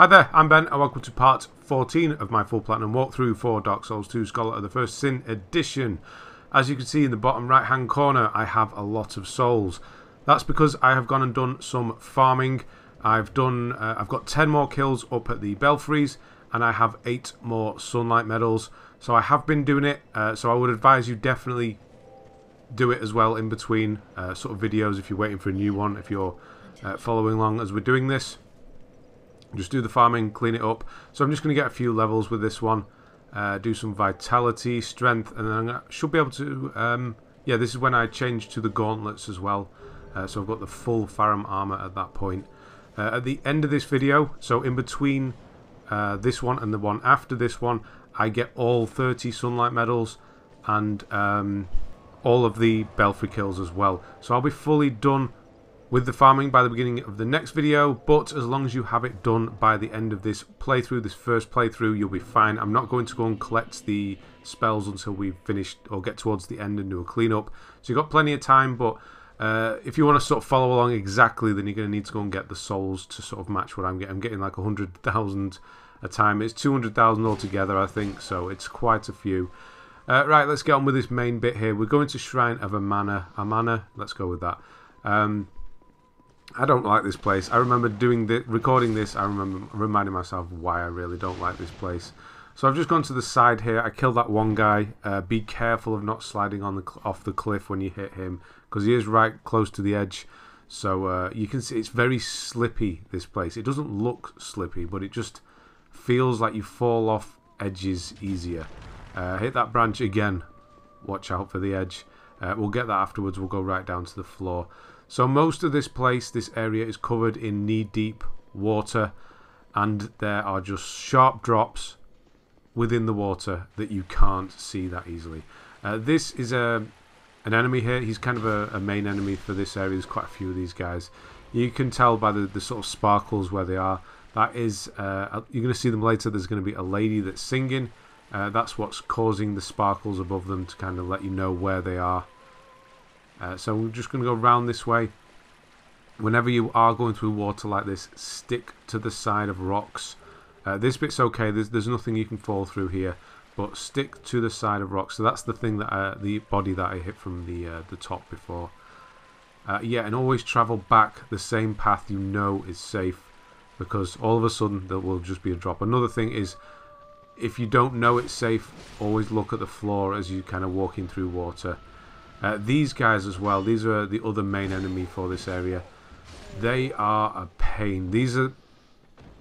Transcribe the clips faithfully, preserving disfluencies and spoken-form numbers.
Hi there, I'm Ben and welcome to part fourteen of my full platinum walkthrough for Dark Souls two Scholar of the First Sin edition. As you can see in the bottom right hand corner, I have a lot of souls. That's because I have gone and done some farming. I've done, uh, I've got ten more kills up at the belfries and I have eight more sunlight medals. So I have been doing it, uh, so I would advise you definitely do it as well in between uh, sort of videos if you're waiting for a new one, if you're uh, following along as we're doing this. Just do the farming, clean it up. So I'm just going to get a few levels with this one. Uh, do some vitality, strength, and then I should be able to... Um, yeah, this is when I change to the gauntlets as well. Uh, so I've got the full Farum armor at that point. Uh, at the end of this video, so in between uh, this one and the one after this one, I get all thirty sunlight medals and um, all of the belfry kills as well. So I'll be fully done with the farming by the beginning of the next video, but as long as you have it done by the end of this playthrough, this first playthrough, you'll be fine. I'm not going to go and collect the spells until we've finished or get towards the end and do a cleanup. So you've got plenty of time, but uh, if you want to sort of follow along exactly, then you're going to need to go and get the souls to sort of match what I'm getting. I'm getting like one hundred thousand a time. It's two hundred thousand altogether, I think, so it's quite a few. Uh, right, let's get on with this main bit here. We're going to Shrine of Amana. Amana, let's go with that. Um... I don't like this place. I remember doing the recording this. I remember reminding myself why I really don't like this place. So I've just gone to the side here. I killed that one guy. Uh, be careful of not sliding on the off the cliff when you hit him, because he is right close to the edge. So uh, you can see it's very slippy, this place. It doesn't look slippy, but it just feels like you fall off edges easier. Uh, hit that branch again. Watch out for the edge. Uh, we'll get that afterwards. We'll go right down to the floor. So most of this place, this area, is covered in knee-deep water, and there are just sharp drops within the water that you can't see that easily. Uh, this is a an enemy here. He's kind of a, a main enemy for this area. There's quite a few of these guys. You can tell by the, the sort of sparkles where they are. That is, uh, you're going to see them later. There's going to be a lady that's singing. Uh, that's what's causing the sparkles above them to kind of let you know where they are. Uh, so we're just going to go round this way. Whenever you are going through water like this, stick to the side of rocks. Uh, this bit's okay. There's, there's nothing you can fall through here, but stick to the side of rocks. So that's the thing that I, the body that I hit from the uh, the top before. Uh, yeah, and always travel back the same path you know is safe, because all of a sudden there will just be a drop. Another thing is, if you don't know it's safe, always look at the floor as you kind of walking through water. Uh, these guys as well, these are the other main enemy for this area. They are a pain. These are...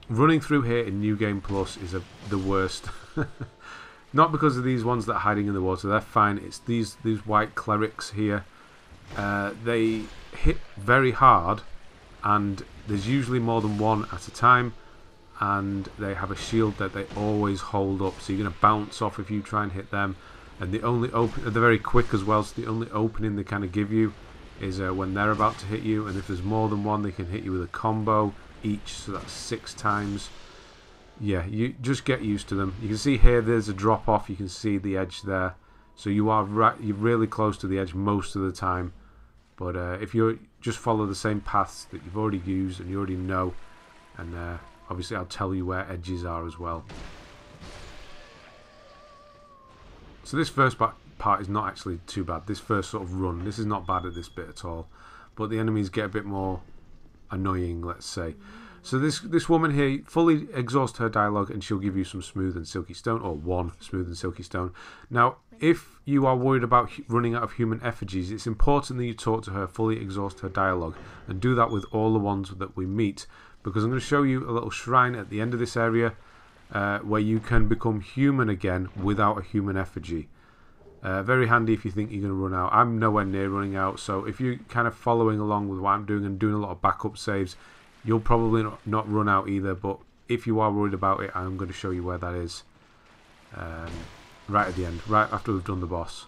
Running through here in New Game Plus is a, the worst. Not because of these ones that are hiding in the water. They're fine. It's these, these white clerics here. Uh, they hit very hard, and there's usually more than one at a time. And they have a shield that they always hold up. So you're going to bounce off if you try and hit them. And the only open, they're very quick as well, so the only opening they kind of give you is uh, when they're about to hit you. And if there's more than one, they can hit you with a combo each, so that's six times. Yeah, you just get used to them. You can see here there's a drop off, you can see the edge there. So you are right, you're really close to the edge most of the time. But uh, if you just follow the same paths that you've already used and you already know, and uh, obviously I'll tell you where edges are as well. So this first part is not actually too bad. This first sort of run, this is not bad at this bit at all. But the enemies get a bit more annoying, let's say. So this this woman here, fully exhaust her dialogue and she'll give you some smooth and silky stone, or one smooth and silky stone. Now, if you are worried about running out of human effigies, it's important that you talk to her, fully exhaust her dialogue, and do that with all the ones that we meet. Because I'm going to show you a little shrine at the end of this area, Uh, where you can become human again without a human effigy. Uh, very handy if you think you're going to run out. I'm nowhere near running out, so if you're kind of following along with what I'm doing and doing a lot of backup saves, you'll probably not, not run out either, but if you are worried about it, I'm going to show you where that is. Um, right at the end, right after we've done the boss.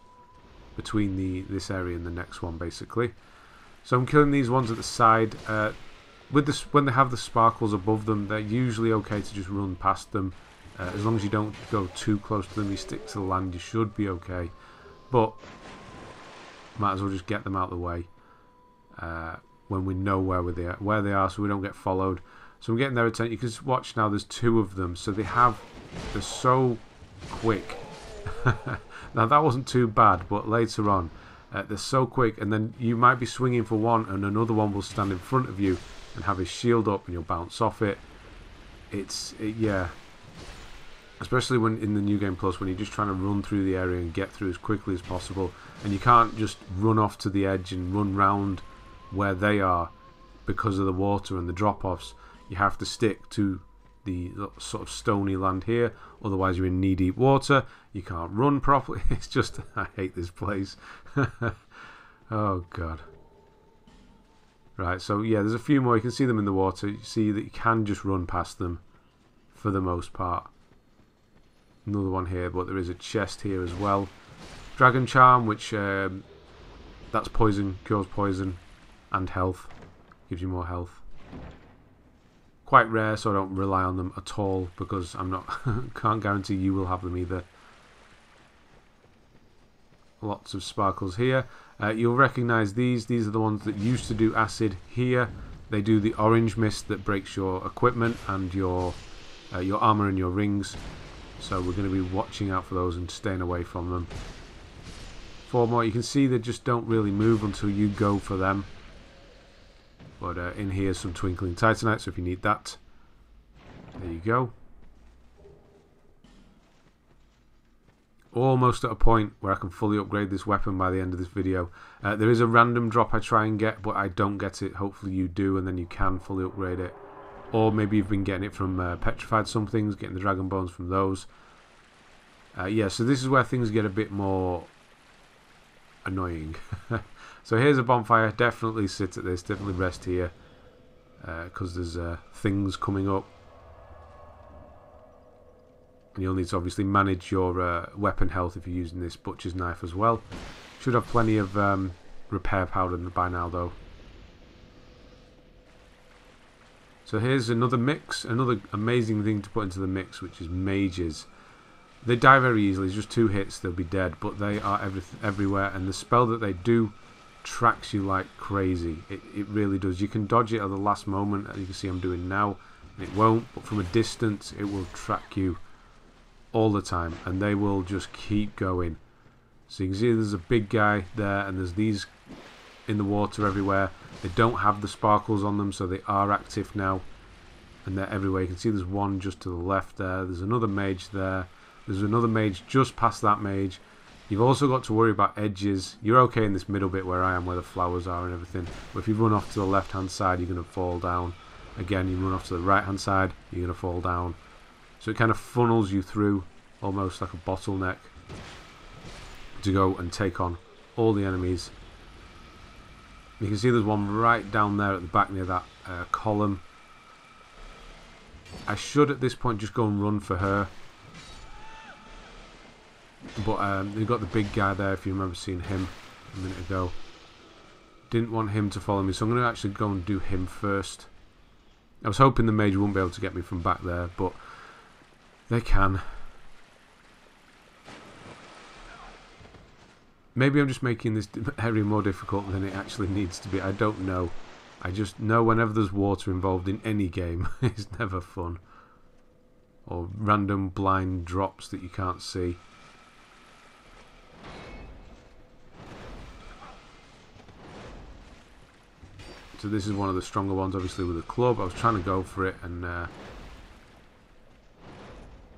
Between the this area and the next one, basically. So I'm killing these ones at the side. Uh, With this, when they have the sparkles above them, they're usually okay to just run past them. Uh, as long as you don't go too close to them, you stick to the land, you should be okay. But, might as well just get them out of the way. Uh, when we know where, we're there, where they are, so we don't get followed. So we're getting their attention. You can just watch now, there's two of them. So they have, they're so quick. Now that wasn't too bad, but later on, uh, they're so quick. And then you might be swinging for one and another one will stand in front of you and have his shield up and you'll bounce off it. It's, it, yeah. Especially when in the New Game Plus, when you're just trying to run through the area and get through as quickly as possible. And you can't just run off to the edge and run round where they are because of the water and the drop-offs. You have to stick to the sort of stony land here, otherwise you're in knee-deep water, you can't run properly. It's just, I hate this place. Oh god. Right, so yeah, there's a few more. You can see them in the water. You see that you can just run past them for the most part. Another one here, but there is a chest here as well. Dragon Charm, which um, that's poison, cures poison and health, gives you more health. Quite rare, so I don't rely on them at all because I'm not can't guarantee you will have them either. Lots of sparkles here. Uh, you'll recognise these. These are the ones that used to do acid here. They do the orange mist that breaks your equipment and your uh, your armour and your rings. So we're going to be watching out for those and staying away from them. Four more. You can see they just don't really move until you go for them. But uh, in here is some Twinkling Titanite, so if you need that, there you go. Almost at a point where I can fully upgrade this weapon by the end of this video. Uh, there is a random drop I try and get, but I don't get it. Hopefully you do, and then you can fully upgrade it. Or maybe you've been getting it from uh, Petrified Somethings, getting the Dragon Bones from those. Uh, yeah, so this is where things get a bit more annoying. So here's a bonfire. Definitely sit at this. Definitely rest here, because uh, there's uh, things coming up, and you'll need to obviously manage your uh, weapon health if you're using this butcher's knife as well. Should have plenty of um, repair powder by now though. So here's another mix. Another amazing thing to put into the mix, which is mages. They die very easily. It's just two hits, they'll be dead. But they are every, everywhere, and the spell that they do tracks you like crazy. It, it really does. You can dodge it at the last moment, as you can see I'm doing now, and it won't. But from a distance, it will track you all the time, and they will just keep going. So you can see there's a big guy there, and there's these in the water everywhere. They don't have the sparkles on them, so they are active now, and they're everywhere. You can see there's one just to the left there. There's another mage there. There's another mage just past that mage. You've also got to worry about edges. You're okay in this middle bit where I am, where the flowers are and everything. But if you run off to the left-hand side, you're going to fall down. Again, you run off to the right-hand side, you're going to fall down. So it kind of funnels you through, almost like a bottleneck, to go and take on all the enemies. You can see there's one right down there at the back near that uh, column. I should, at this point, just go and run for her. But um, they've got the big guy there, if you remember seeing him a minute ago. Didn't want him to follow me, so I'm going to actually go and do him first. I was hoping the mage wouldn't be able to get me from back there, but they can. Maybe I'm just making this area more difficult than it actually needs to be. I don't know. I just know whenever there's water involved in any game, it's never fun. Or random blind drops that you can't see. So this is one of the stronger ones, obviously, with the club. I was trying to go for it and uh,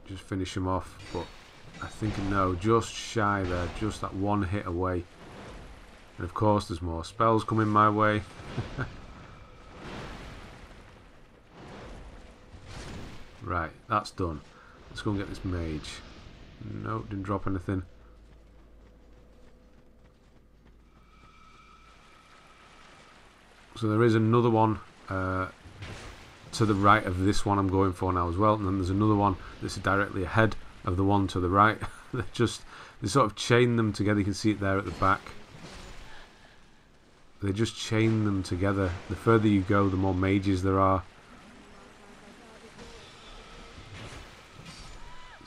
just finish him off, but I think no, just shy there, just that one hit away. And of course there's more spells coming my way. Right, that's done. Let's go and get this mage. No, didn't drop anything. So there is another one uh, to the right of this one I'm going for now as well. And then there's another one that's directly ahead of the one to the right. They're just, they sort of chain them together. You can see it there at the back. They just chain them together. The further you go, the more mages there are.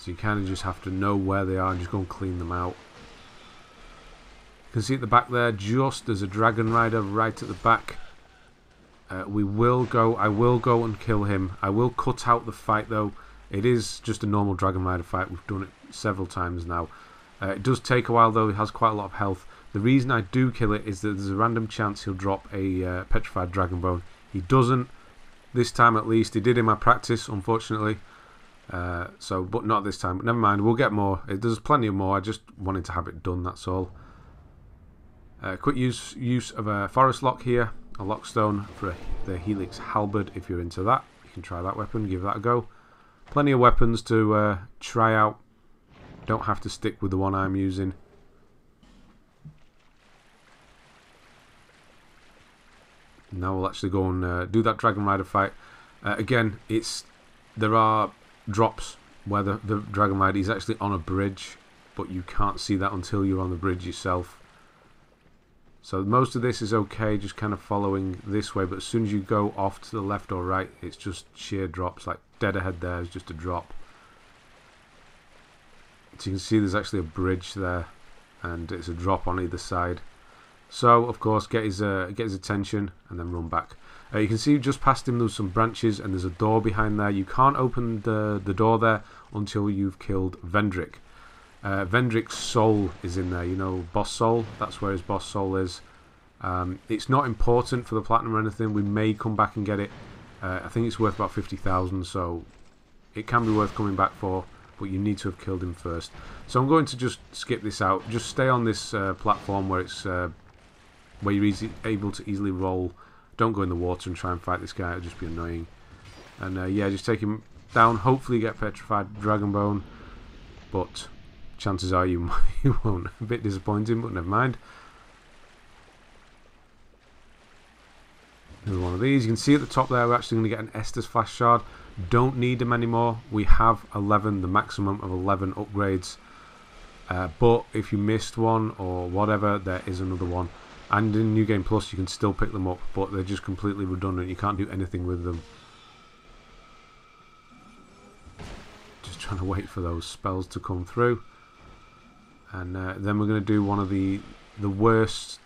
So you kind of just have to know where they are and just go and clean them out. You can see at the back there, just as a dragon rider right at the back. Uh, we will go, I will go and kill him. I will cut out the fight though. It is just a normal Dragon Rider fight. We've done it several times now. Uh, it does take a while though. It has quite a lot of health. The reason I do kill it is that there's a random chance he'll drop a uh, Petrified Dragon Bone. He doesn't. This time at least. He did in my practice, unfortunately. Uh, so, but not this time. Never mind, we'll get more. There's plenty of more. I just wanted to have it done, that's all. Uh, quick use, use of a Forest Lock here. A Lockstone for a, the Helix Halberd, if you're into that. You can try that weapon, give that a go. Plenty of weapons to uh, try out. Don't have to stick with the one I'm using. Now we'll actually go and uh, do that Dragon Rider fight. Uh, again, it's there are drops where the, the Dragon Rider is actually on a bridge, but you can't see that until you're on the bridge yourself. So most of this is okay, just kind of following this way, but as soon as you go off to the left or right, it's just sheer drops. Like dead ahead there is just a drop. So you can see there's actually a bridge there, and it's a drop on either side. So, of course, get his, uh, get his attention and then run back. Uh, you can see just past him there's some branches and there's a door behind there. You can't open the, the door there until you've killed Vendrick. Uh, Vendrick's soul is in there, you know, boss soul. That's where his boss soul is. Um, it's not important for the platinum or anything. We may come back and get it. Uh, I think it's worth about fifty thousand, so it can be worth coming back for. But you need to have killed him first. So I'm going to just skip this out. Just stay on this uh, platform where it's... Uh, where you're easy, able to easily roll. Don't go in the water and try and fight this guy, it'll just be annoying. And uh, yeah, just take him down, hopefully get Petrified Dragon Bone, but chances are you, you won't. A bit disappointing, but never mind. Another one of these. You can see at the top there we're actually going to get an Estus Flask Shard. Don't need them anymore. We have eleven, the maximum of eleven upgrades. Uh, but if you missed one or whatever, there is another one. And in New Game Plus you can still pick them up, but they're just completely redundant. You can't do anything with them. Just trying to wait for those spells to come through. And uh, then we're going to do one of the, the worst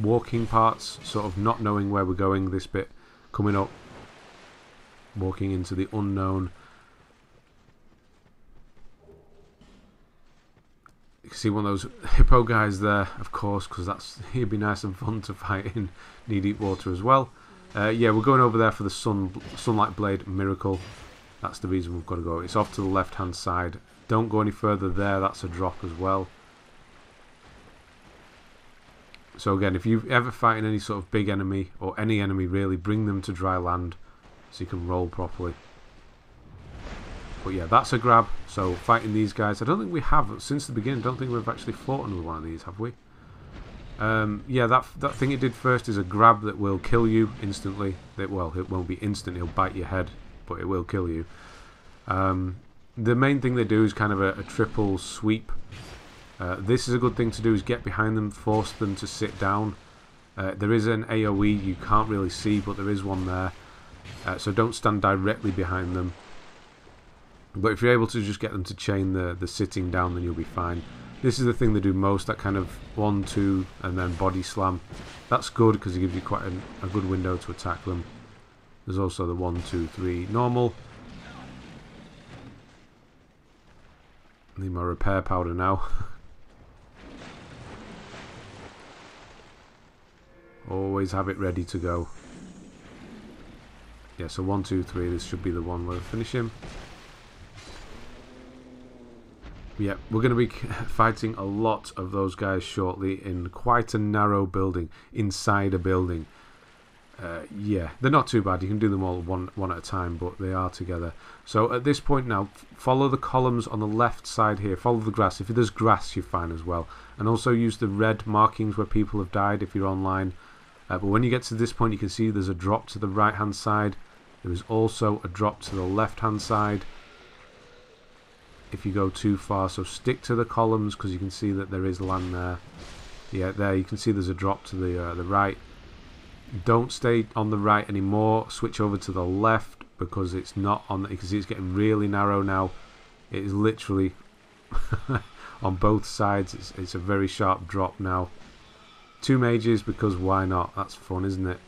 walking parts, sort of not knowing where we're going. This bit coming up, walking into the unknown. You can see one of those hippo guys there, of course, because that's he'd be nice and fun to fight in knee-deep water as well. Uh, yeah, we're going over there for the sun, Sunlight Blade Miracle. That's the reason we've got to go. It's off to the left-hand side. Don't go any further there. That's a drop as well. So again, if you're ever fighting any sort of big enemy, or any enemy really, bring them to dry land so you can roll properly. But yeah, that's a grab, so fighting these guys. I don't think we have, since the beginning, I don't think we've actually fought another one of these, have we? Um, yeah, that that thing it did first is a grab that will kill you instantly. It, well, it won't be instant, it'll bite your head, but it will kill you. Um, the main thing they do is kind of a, a triple sweep. Uh, this is a good thing to do, is get behind them, force them to sit down. Uh, there is an AoE you can't really see, but there is one there. Uh, so don't stand directly behind them. But if you're able to just get them to chain the, the sitting down, then you'll be fine. This is the thing they do most, that kind of one, two, and then body slam. That's good because it gives you quite an, a good window to attack them. There's also the one, two, three normal. Need my repair powder now. Always have it ready to go. Yeah, so one, two, three, this should be the one where we finish him. Yeah, we're going to be fighting a lot of those guys shortly in quite a narrow building, inside a building. Uh, yeah, they're not too bad. You can do them all one, one at a time, but they are together. So at this point now, follow the columns on the left side here. Follow the grass. If there's grass, you're fine as well. And also use the red markings where people have died if you're online. Uh, but when you get to this point, you can see there's a drop to the right-hand side. There is also a drop to the left-hand side. If you go too far, so stick to the columns because you can see that there is land there. Yeah, there you can see there's a drop to the uh, the right. Don't stay on the right anymore. Switch over to the left because it's not on. The, you can see it's getting really narrow now. It is literally on both sides. It's, it's a very sharp drop now. Two mages because why not? That's fun, isn't it?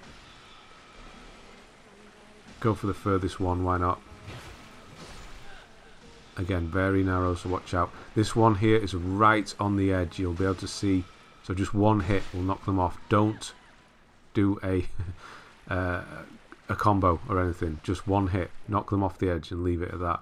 Go for the furthest one, why not? Again, very narrow, so watch out. This one here is right on the edge. You'll be able to see. So just one hit will knock them off. Don't do a uh, a combo or anything. Just one hit. Knock them off the edge and leave it at that.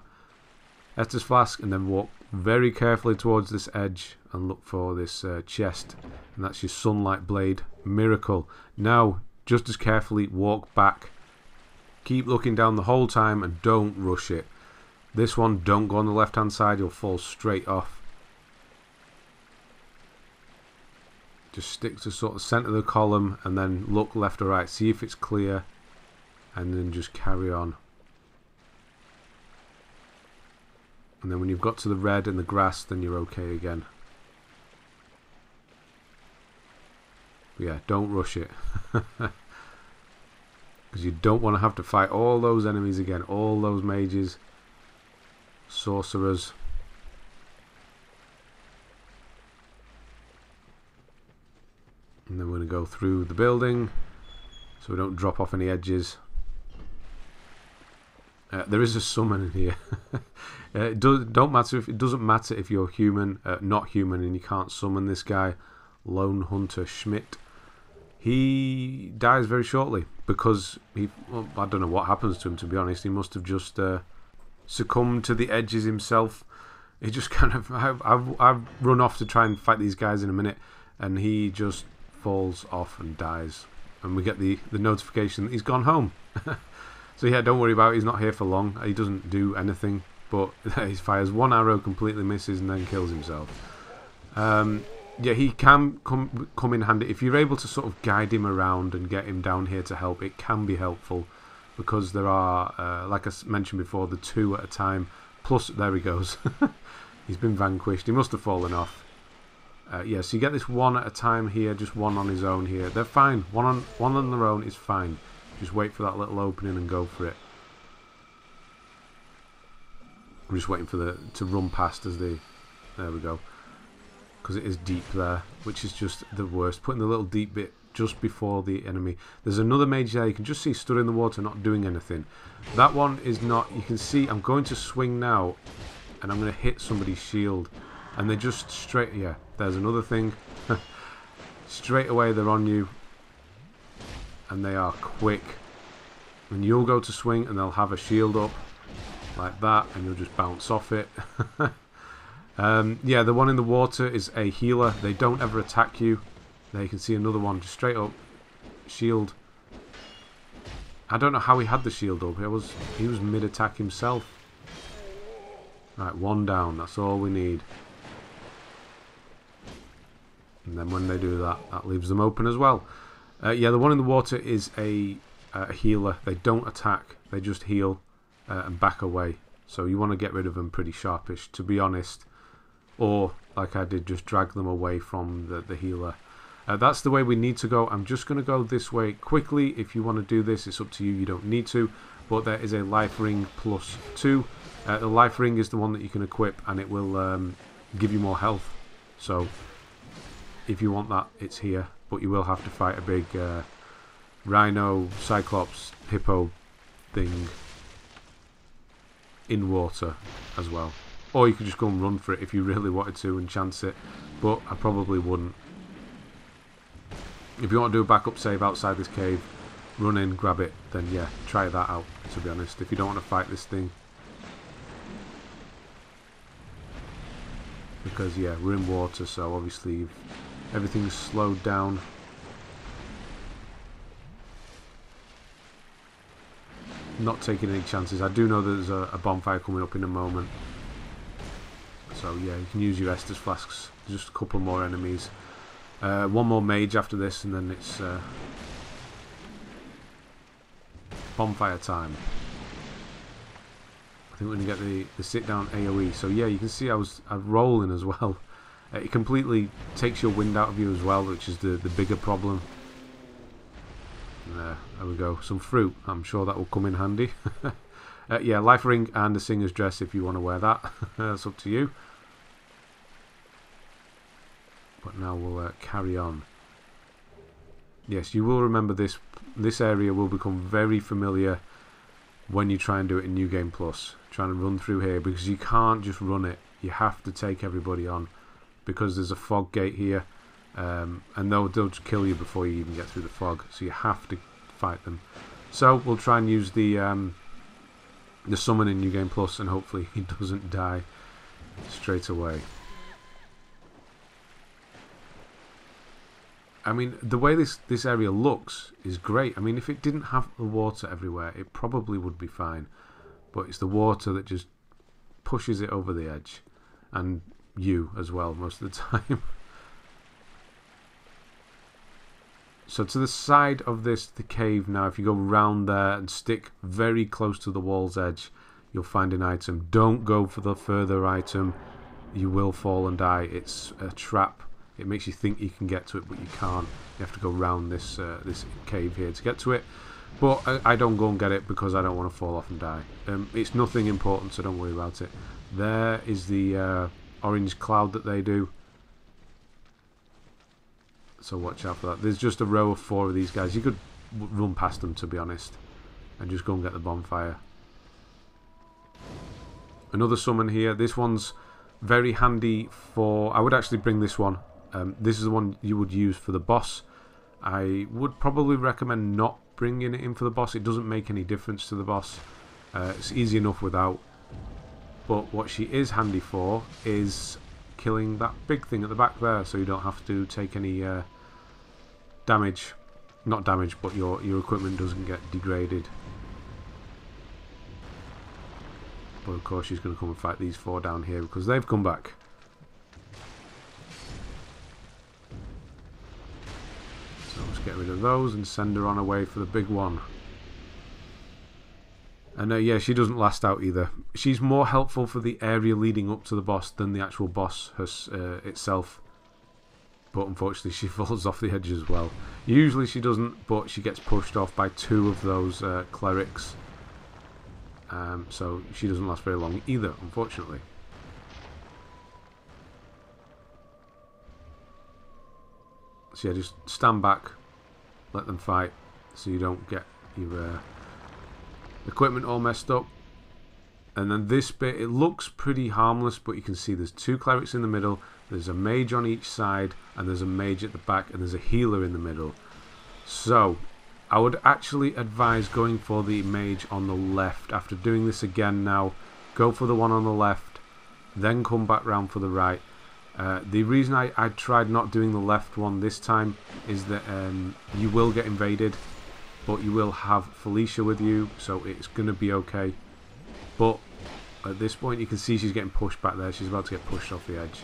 Estus Flask, and then walk very carefully towards this edge and look for this uh, chest. And that's your Sunlight Blade Miracle. Now, just as carefully walk back. Keep looking down the whole time and don't rush it. This one, don't go on the left-hand side. You'll fall straight off. Just stick to sort of centre of the column and then look left or right. See if it's clear and then just carry on. And then when you've got to the red and the grass, then you're okay again. But yeah, don't rush it. Because you don't want to have to fight all those enemies again. All those mages. Sorcerers. And then we're going to go through the building so we don't drop off any edges. Uh, there is a summon in here. uh, it, do, don't matter if, it doesn't matter if you're human, uh, not human, and you can't summon this guy, Lone Hunter Schmidt. He dies very shortly because he, well, I don't know what happens to him, to be honest. He must have just uh, succumbed to the edges himself. He just kind of, I've, I've, I've run off to try and fight these guys in a minute, and he just falls off and dies. And we get the, the notification that he's gone home. So yeah, don't worry about it, he's not here for long. He doesn't do anything, but he fires one arrow, completely misses, and then kills himself. Um, yeah, he can come, come in handy. If you're able to sort of guide him around and get him down here to help, it can be helpful. Because there are, uh, like I mentioned before, the two at a time. Plus, there he goes. He's been vanquished. He must have fallen off. Uh, yeah, so you get this one at a time here, just one on his own here. They're fine. One on, one on their own is fine. Just wait for that little opening and go for it. I'm just waiting for the to run past as they... There we go. Because it is deep there, which is just the worst. Putting the little deep bit just before the enemy. There's another mage there. You can just see stood in the water, not doing anything. That one is not... You can see I'm going to swing now, and I'm going to hit somebody's shield. And they just straight... Yeah, there's another thing. Straight away, they're on you. And they are quick. And you'll go to swing, and they'll have a shield up like that, and you'll just bounce off it. um, yeah, the one in the water is a healer. They don't ever attack you. There you can see another one, just straight up shield. I don't know how he had the shield up. It was he was mid-attack himself. Right, one down. That's all we need. And then when they do that, that leaves them open as well. Uh, yeah, the one in the water is a, a healer. They don't attack. They just heal uh, and back away. So you want to get rid of them pretty sharpish, to be honest. Or, like I did, just drag them away from the, the healer. Uh, that's the way we need to go. I'm just going to go this way quickly. If you want to do this, it's up to you. You don't need to. But there is a Life Ring plus two. Uh, the Life Ring is the one that you can equip, and it will um, give you more health. So, if you want that, it's here. But you will have to fight a big uh, rhino, cyclops, hippo thing in water as well. Or you could just go and run for it if you really wanted to and chance it. But I probably wouldn't. If you want to do a backup save outside this cave, run in, grab it, then yeah, try that out, to be honest, if you don't want to fight this thing. Because yeah, we're in water, so obviously you've everything's slowed down. Not taking any chances. I do know that there's a, a bonfire coming up in a moment. So yeah, you can use your Estus Flasks. Just a couple more enemies. Uh, one more mage after this, and then it's uh, bonfire time. I think we're going to get the, the sit down A O E. So yeah, you can see I was I'm rolling as well. It completely takes your wind out of you as well, which is the, the bigger problem. There, there we go. Some fruit. I'm sure that will come in handy. uh, yeah, Life Ring and a Singer's Dress if you want to wear that. That's up to you. But now we'll uh, carry on. Yes, you will remember this. This area will become very familiar when you try and do it in New Game Plus, trying to run through here, because you can't just run it. You have to take everybody on, because there's a fog gate here, um, and they'll, they'll just kill you before you even get through the fog, so you have to fight them. So we'll try and use the um, the summon in New Game Plus, and hopefully he doesn't die straight away. I mean, the way this, this area looks is great. I mean, if it didn't have the water everywhere, it probably would be fine. But it's the water that just pushes it over the edge. And you as well, most of the time. So to the side of this, the cave now, if you go round there and stick very close to the wall's edge, you'll find an item. Don't go for the further item. You will fall and die. It's a trap. It makes you think you can get to it, but you can't. You have to go round this uh, this cave here to get to it. But I, I don't go and get it because I don't want to fall off and die. Um, it's nothing important, so don't worry about it. There is the uh, orange cloud that they do. So watch out for that. There's just a row of four of these guys. You could run past them, to be honest, and just go and get the bonfire. Another summon here. This one's very handy for... I would actually bring this one. Um, this is the one you would use for the boss. I would probably recommend not bringing it in for the boss. It doesn't make any difference to the boss. Uh, it's easy enough without. But what she is handy for is killing that big thing at the back there, so you don't have to take any uh, damage. Not damage, but your, your equipment doesn't get degraded. But of course she's going to come and fight these four down here because they've come back. Get rid of those and send her on away for the big one. And uh, yeah, she doesn't last out either. She's more helpful for the area leading up to the boss than the actual boss her, uh, itself. But unfortunately she falls off the edge as well. Usually she doesn't, but she gets pushed off by two of those uh, clerics. Um, so she doesn't last very long either, unfortunately. So yeah, just stand back. Let them fight so you don't get your uh, equipment all messed up. And then this bit, it looks pretty harmless, but you can see there's two clerics in the middle, there's a mage on each side, and there's a mage at the back, and there's a healer in the middle. So, I would actually advise going for the mage on the left. After doing this again now, go for the one on the left, then come back round for the right. Uh, the reason I, I tried not doing the left one this time is that um, you will get invaded, but you will have Felicia with you, so it's going to be okay. But at this point you can see she's getting pushed back there. She's about to get pushed off the edge,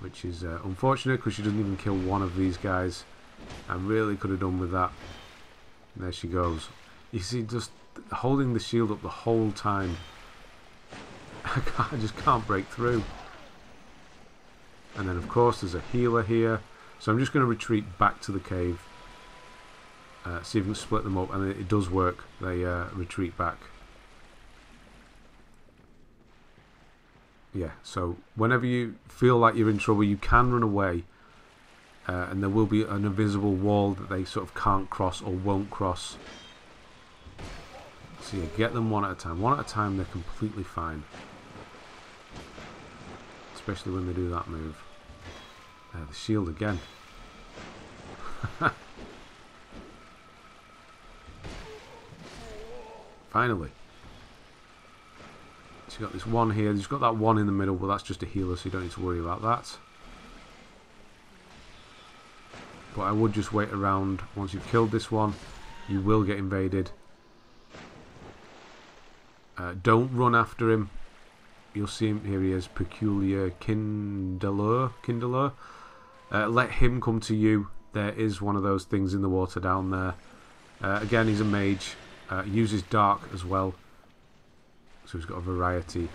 which is uh, unfortunate because she doesn't even kill one of these guys. I really could have done with that. And there she goes. You see, just holding the shield up the whole time. I, can't, I just can't break through. And then of course there's a healer here, so I'm just going to retreat back to the cave, uh, see if we can split them up, and it does work. They uh, retreat back. Yeah, so whenever you feel like you're in trouble, you can run away, uh, and there will be an invisible wall that they sort of can't cross or won't cross. So you get them one at a time. One at a time, they're completely fine. Especially when they do that move. Uh, the shield again. Finally. So you got this one here. You've got that one in the middle, but that's just a healer, so you don't need to worry about that. But I would just wait around. Once you've killed this one, you will get invaded. Uh, don't run after him. You'll see him, here he is, Peculiar Kindler, Kindler. Uh, let him come to you. There is one of those things in the water down there. Uh, again, he's a mage. Uh, uses dark as well. So he's got a variety.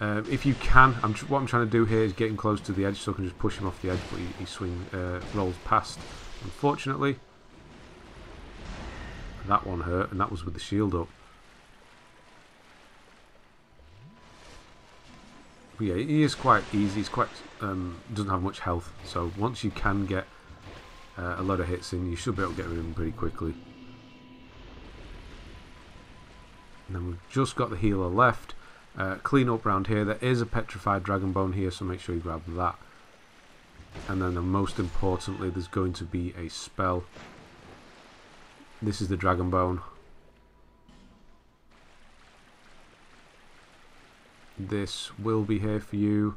Uh, if you can, I'm tr what I'm trying to do here is get him close to the edge so I can just push him off the edge, but he, he swing, uh, rolls past, unfortunately. And that one hurt, and that was with the shield up. Yeah, he is quite easy. He's quite um, doesn't have much health, so once you can get uh, a lot of hits in, you should be able to get rid of him pretty quickly. And then we've just got the healer left. Uh, clean up round here. There is a Petrified Dragon Bone here, so make sure you grab that. And then the most importantly, there's going to be a spell. This is the Dragon Bone. This will be here for you.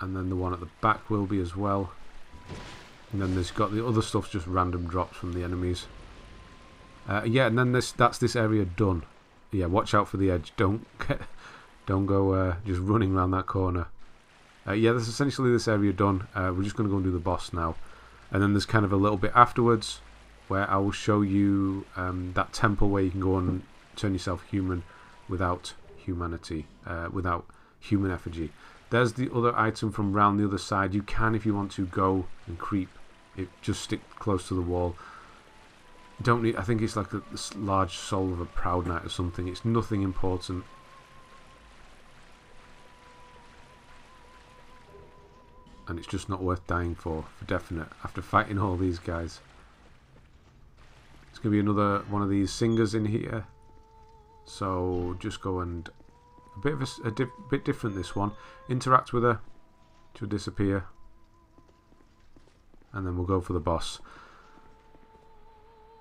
And then the one at the back will be as well. And then there's got the other stuff, just random drops from the enemies. Uh, yeah, and then this that's this area done. Yeah, watch out for the edge. Don't get, don't go uh, just running around that corner. Uh, yeah, that's essentially this area done. Uh, we're just going to go and do the boss now. And then there's kind of a little bit afterwards where I will show you um, that temple where you can go and turn yourself human without humanity, uh, without human effigy. There's the other item from round the other side. You can, if you want to, go and creep. It just stick close to the wall. Don't need. I think it's like a, this large soul of a proud knight or something. It's nothing important. And it's just not worth dying for, for definite, after fighting all these guys. It's going to be another one of these singers in here. So just go and... A bit, of a, a di bit different this one. Interact with her. She'll disappear. And then we'll go for the boss.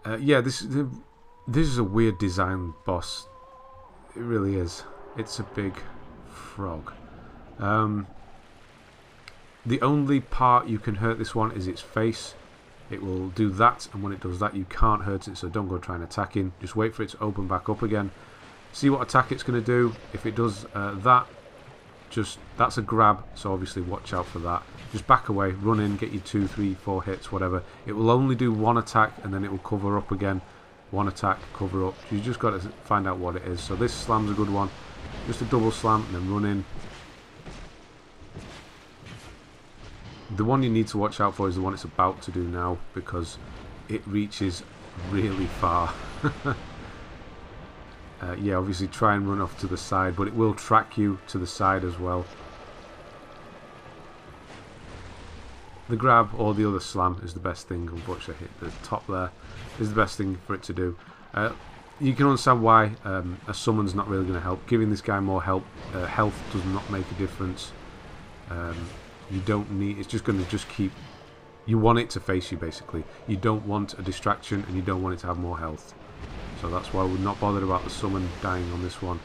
Uh, yeah, this, this is a weird design boss. It really is. It's a big frog. Um... The only part you can hurt this one is its face. It will do that, and when it does that, you can't hurt it, so don't go try and attack him. Just wait for it to open back up again. See what attack it's going to do. If it does uh, that, just that's a grab, so obviously watch out for that. Just back away, run in, get your two, three, four hits, whatever. It will only do one attack, and then it will cover up again. One attack, cover up. You just got to find out what it is. So this slam's a good one. Just a double slam, and then run in. The one you need to watch out for is the one it's about to do now, because it reaches really far. uh, yeah, obviously try and run off to the side, but it will track you to the side as well. The grab or the other slam is the best thing. Unfortunately, I hit the top there. Is the best thing for it to do. Uh, you can understand why um, a summon's not really going to help. Giving this guy more help, uh, health does not make a difference. Um... You don't need, it's just going to just keep, you want it to face you basically. You don't want a distraction and you don't want it to have more health. So that's why we're not bothered about the summon dying on this one.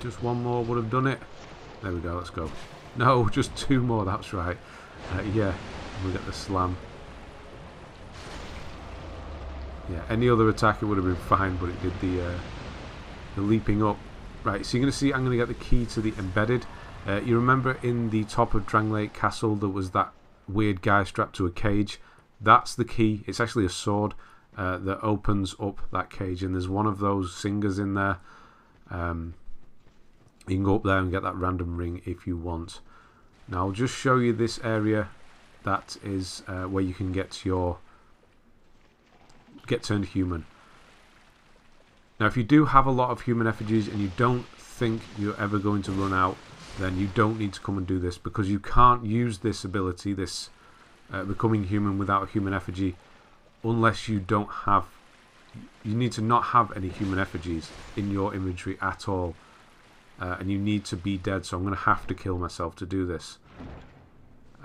Just one more would have done it. There we go, let's go. No, just two more, that's right. Uh, yeah, we get the slam. Yeah, any other attack it would have been fine, but it did the, uh, the leaping up. Right, so you're going to see I'm going to get the key to the embedded. Uh, you remember in the top of Drangleic Castle there was that weird guy strapped to a cage. That's the key. It's actually a sword uh, that opens up that cage, and there's one of those singers in there. Um, you can go up there and get that random ring if you want. Now I'll just show you this area. That is uh, where you can get your... get turned human. Now, if you do have a lot of human effigies and you don't think you're ever going to run out, then you don't need to come and do this, because you can't use this ability, this uh, becoming human without a human effigy, unless you don't have... You need to not have any human effigies in your inventory at all. Uh, and you need to be dead, so I'm going to have to kill myself to do this.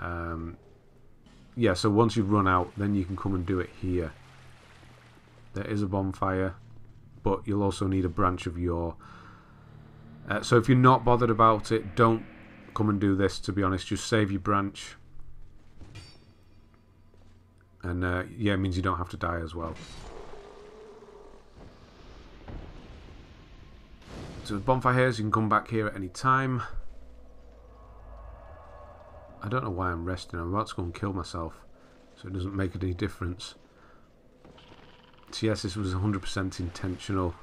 Um, yeah, so once you've run out, then you can come and do it here. There is a bonfire, but you'll also need a branch of your... Uh, so if you're not bothered about it, don't come and do this, to be honest. Just save your branch. And, uh, yeah, it means you don't have to die as well. So the bonfire here, so you can come back here at any time. I don't know why I'm resting. I'm about to go and kill myself, so it doesn't make any difference. Yes, this was one hundred percent intentional,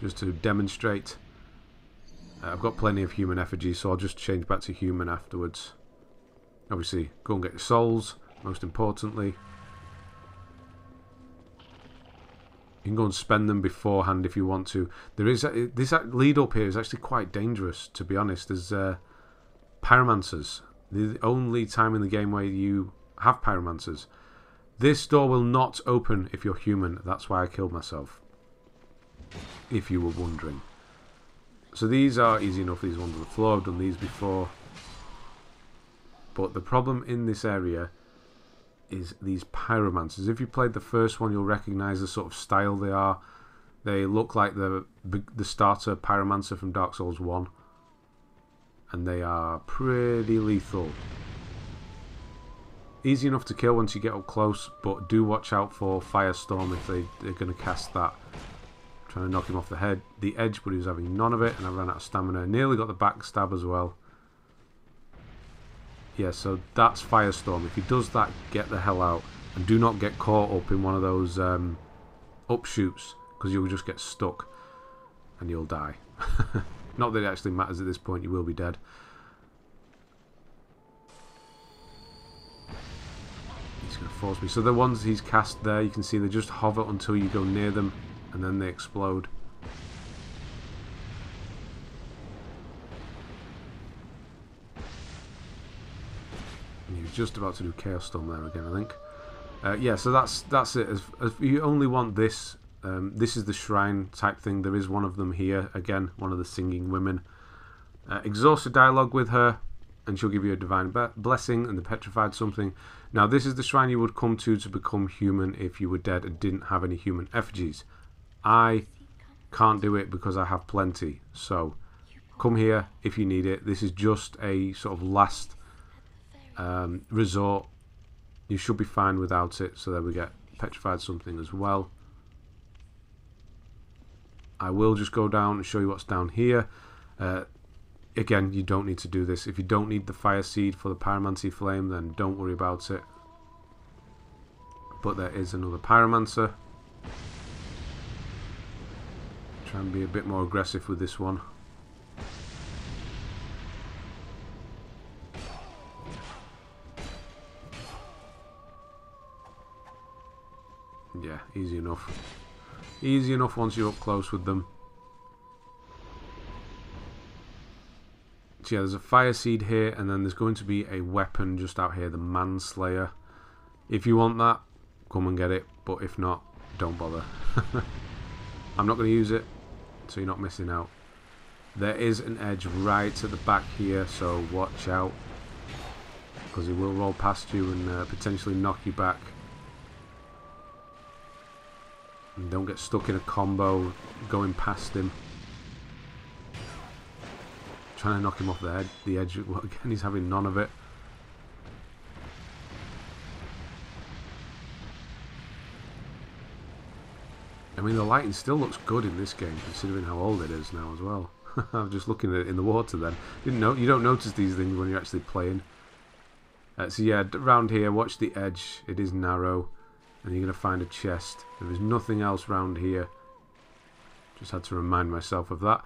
just to demonstrate. Uh, I've got plenty of human effigies, so I'll just change back to human afterwards. Obviously, go and get your souls, most importantly. You can go and spend them beforehand if you want to. There is a, this lead up here is actually quite dangerous, to be honest. There's uh, pyromancers. They're the only time in the game where you have pyromancers. This door will not open if you're human. That's why I killed myself. If you were wondering. So these are easy enough. These ones on the floor. I've done these before. But the problem in this area is these pyromancers. If you played the first one, you'll recognise the sort of style they are. They look like the the starter pyromancer from Dark Souls one. And they are pretty lethal. Easy enough to kill once you get up close, but do watch out for Firestorm if they, they're going to cast that. I'm trying to knock him off the head, the edge, but he was having none of it, and I ran out of stamina. Nearly got the backstab as well. Yeah, so that's Firestorm. If he does that, get the hell out. And do not get caught up in one of those um, upshoots, because you'll just get stuck. And you'll die. Not that it actually matters at this point, you will be dead. He's going to force me. So the ones he's cast there, you can see they just hover until you go near them, and then they explode. And he was just about to do Chaos Storm there again, I think. Uh, yeah, so that's that's it. If, if you only want this... Um, this is the shrine type thing. There is one of them here. Again, one of the singing women. Uh, exhaust a dialogue with her, and she'll give you a divine blessing and the petrified something. Now, this is the shrine you would come to to become human if you were dead and didn't have any human effigies. I can't do it because I have plenty. So, come here if you need it. This is just a sort of last um, resort. You should be fine without it. So there we get petrified something as well. I will just go down and show you what's down here. Uh, again, you don't need to do this. If you don't need the fire seed for the pyromancy flame, then don't worry about it. But there is another pyromancer. Try and be a bit more aggressive with this one. Yeah, easy enough. Easy enough once you're up close with them. So yeah, there's a fire seed here, and then there's going to be a weapon just out here, the Manslayer. If you want that, come and get it, but if not, don't bother. I'm not going to use it, so you're not missing out. There is an edge right at the back here, so watch out, because he will roll past you and uh, potentially knock you back. And don't get stuck in a combo going past him. Trying to knock him off the head, the edge. Well, again, he's having none of it. I mean, the lighting still looks good in this game, considering how old it is now as well. I'm just looking at it in the water then. Didn't know, you don't notice these things when you're actually playing. Uh, so yeah, around here, watch the edge. It is narrow. And you're going to find a chest. There is nothing else round here. Just had to remind myself of that.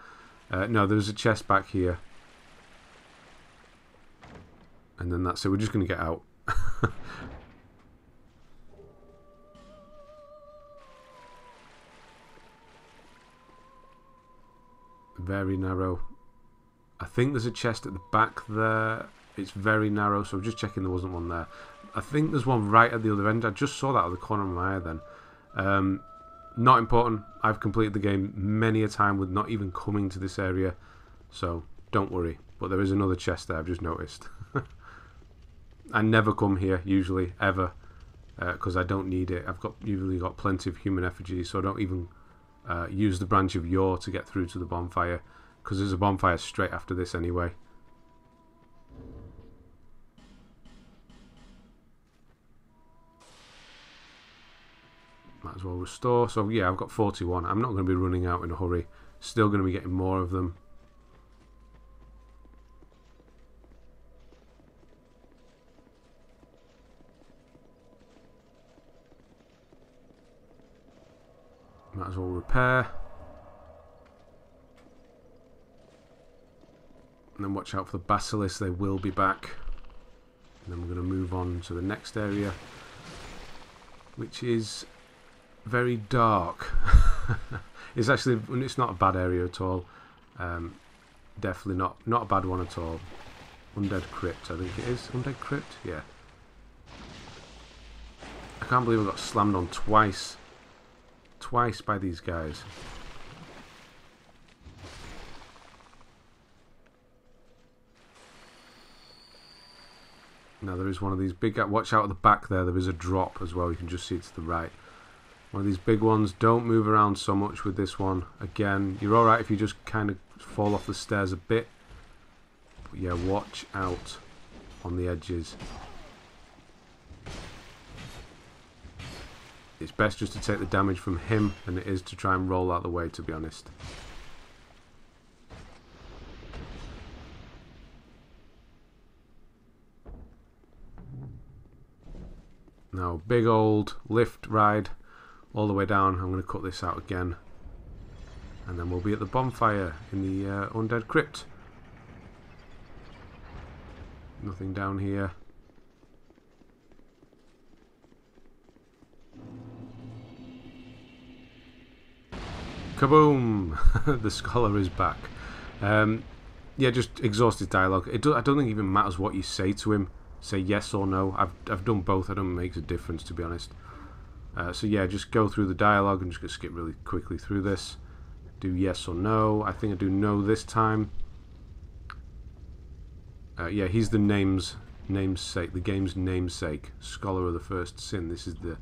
Uh, no, there's a chest back here. And then that's it. We're just going to get out. Very narrow. I think there's a chest at the back there. It's very narrow, so I'm just checking there wasn't one there. I think there's one right at the other end. I just saw that out of the corner of my eye then. Um, not important. I've completed the game many a time with not even coming to this area. So, don't worry. But there is another chest there, I've just noticed. I never come here, usually, ever. Because uh, I don't need it. I've got usually got plenty of human effigies, so I don't even uh, use the branch of yore to get through to the bonfire. Because there's a bonfire straight after this anyway. Might as well restore. So yeah, I've got forty-one. I'm not going to be running out in a hurry. Still going to be getting more of them. Might as well repair. And then watch out for the basilisk. They will be back. And then we're going to move on to the next area, which is very dark. It's actually, it's not a bad area at all. Um, definitely not not a bad one at all. Undead Crypt, I think it is. Undead Crypt? Yeah. I can't believe I got slammed on twice. Twice by these guys. Now there is one of these big guys. Watch out at the back there. There is a drop as well. You can just see it to the right. One of these big ones. Don't move around so much with this one. Again, you're alright if you just kind of fall off the stairs a bit. But yeah, watch out on the edges. It's best just to take the damage from him than it is to try and roll out the way, to be honest. Now, big old lift ride all the way down. I'm going to cut this out again. And then we'll be at the bonfire in the uh, Undead Crypt. Nothing down here. Kaboom! The scholar is back. Um, yeah, just exhausted dialogue. It do, I don't think it even matters what you say to him. Say yes or no. I've, I've done both. I don't make a difference, to be honest. Uh, so yeah, just go through the dialogue. I'm just going to skip really quickly through this. Do yes or no. I think I do no this time. Uh, yeah, he's the name's namesake, the game's namesake. Scholar of the First Sin. This is the,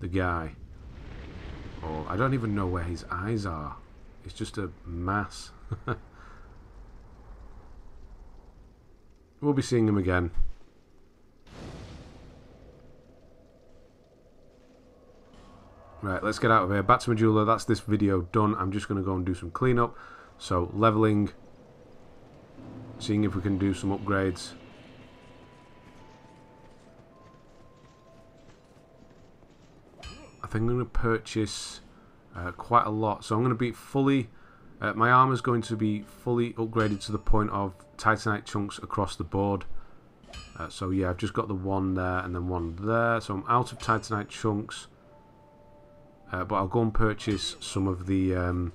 the guy. Or I don't even know where his eyes are. It's just a mass. We'll be seeing him again. Right, let's get out of here. Back to Medulla. That's this video done. I'm just going to go and do some cleanup. So, leveling. Seeing if we can do some upgrades. I think I'm going to purchase uh, quite a lot. So I'm going to be fully... Uh, my armor is going to be fully upgraded to the point of Titanite chunks across the board. Uh, so yeah, I've just got the one there and then one there. So I'm out of Titanite chunks. Uh, but I'll go and purchase some of the um,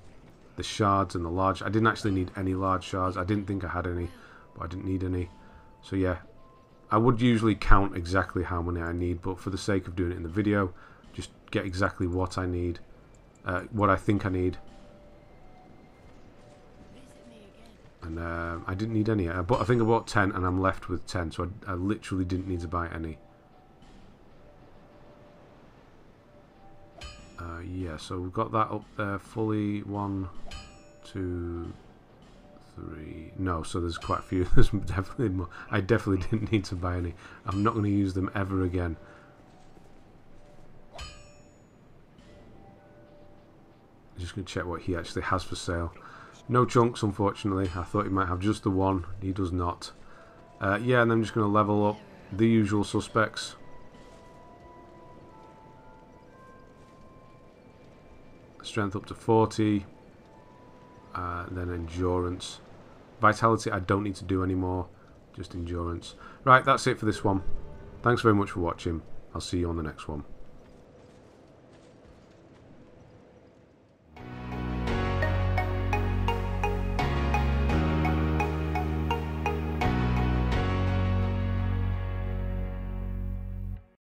the shards and the large... I didn't actually need any large shards. I didn't think I had any, but I didn't need any. So yeah, I would usually count exactly how many I need, but for the sake of doing it in the video, just get exactly what I need, uh, what I think I need. And uh, I didn't need any. I, bought, I think I bought ten and I'm left with ten, so I, I literally didn't need to buy any. Uh, yeah, so we've got that up there fully. One, two, three. No, so there's quite a few. There's definitely more. I definitely didn't need to buy any. I'm not going to use them ever again. I'm just going to check what he actually has for sale. No chunks, unfortunately. I thought he might have just the one. He does not. Uh, yeah, and I'm just going to level up the usual suspects. Strength up to forty, uh, then endurance. Vitality I don't need to do anymore, just endurance. Right, that's it for this one. Thanks very much for watching. I'll see you on the next one.